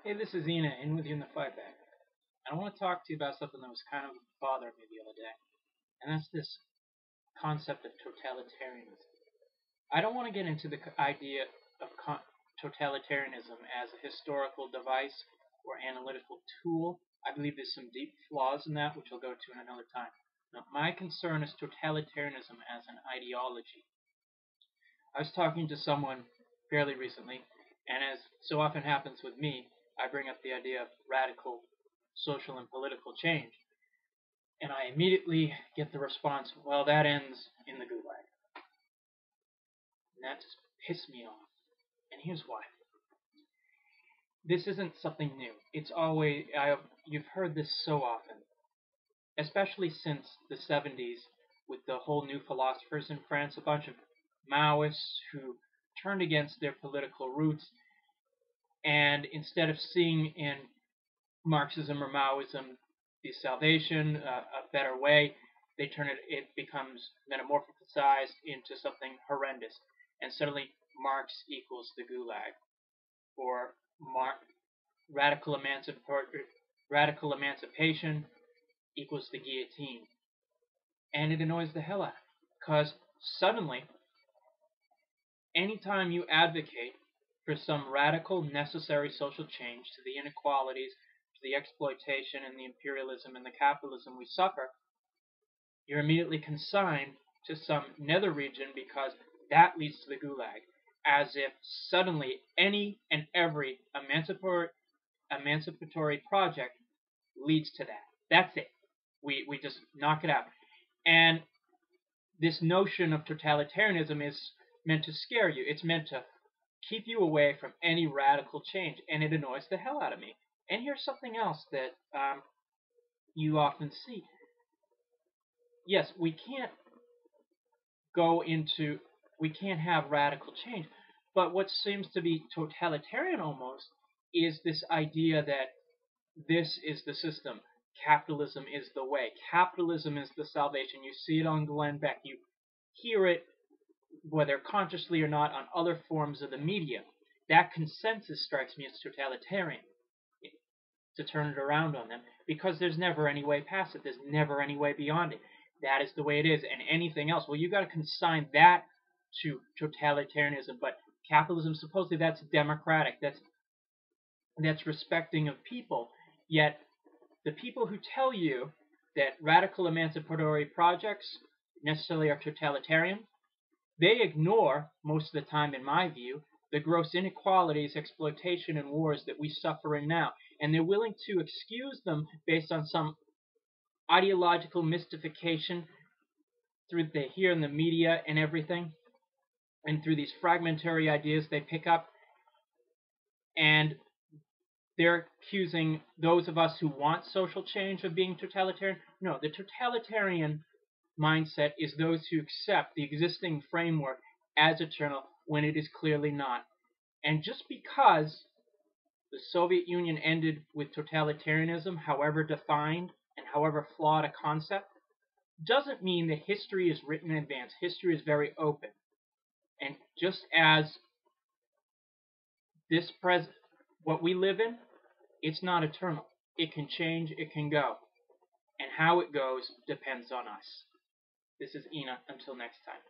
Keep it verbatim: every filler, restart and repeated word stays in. Hey, this is Enaa, in with you in the fight back. I want to talk to you about something that was kind of bothering me the other day, and that's this concept of totalitarianism. I don't want to get into the idea of con totalitarianism as a historical device or analytical tool. I believe there's some deep flaws in that, which I'll go to in another time. Now, my concern is totalitarianism as an ideology. I was talking to someone fairly recently, and as so often happens with me, I bring up the idea of radical social and political change, and I immediately get the response, well, that ends in the gulag. And that just pissed me off, and here's why. This isn't something new. It's always, I, you've heard this so often, especially since the seventies with the whole new philosophers in France, a bunch of Maoists who turned against their political roots, and instead of seeing in Marxism or Maoism the salvation, uh, a better way, they turn it, it becomes metamorphosized into something horrendous, and suddenly Marx equals the gulag, or Mar radical, emancipatory, radical emancipation equals the guillotine. And it annoys the hell out of me, because suddenly, anytime you advocate for some radical, necessary social change to the inequalities, to the exploitation and the imperialism and the capitalism we suffer, you're immediately consigned to some nether region because that leads to the gulag, as if suddenly any and every emancipatory, emancipatory project leads to that. That's it. We, we just knock it out. And this notion of totalitarianism is meant to scare you. It's meant to keep you away from any radical change, and it annoys the hell out of me. And here's something else that um, you often see. Yes, we can't go into, we can't have radical change, but what seems to be totalitarian almost is this idea that this is the system. Capitalism is the way. Capitalism is the salvation. You see it on Glenn Beck. You hear it, whether consciously or not, on other forms of the media. That consensus strikes me as totalitarian, to turn it around on them, because there's never any way past it. There's never any way beyond it. That is the way it is, and anything else, well, you've got to consign that to totalitarianism. But capitalism, supposedly, that's democratic. That's, that's respecting of people. Yet, the people who tell you that radical emancipatory projects necessarily are totalitarian, they ignore, most of the time in my view, the gross inequalities, exploitation, and wars that we suffer in now. And they're willing to excuse them based on some ideological mystification through what they hear in the media and everything, and through these fragmentary ideas they pick up. And they're accusing those of us who want social change of being totalitarian. No, the totalitarian mindset is those who accept the existing framework as eternal when it is clearly not. And just because the Soviet Union ended with totalitarianism, however defined and however flawed a concept, doesn't mean that history is written in advance. History is very open. And just as this present, what we live in, it's not eternal. It can change, it can go. And how it goes depends on us. This is Enaa. Until next time.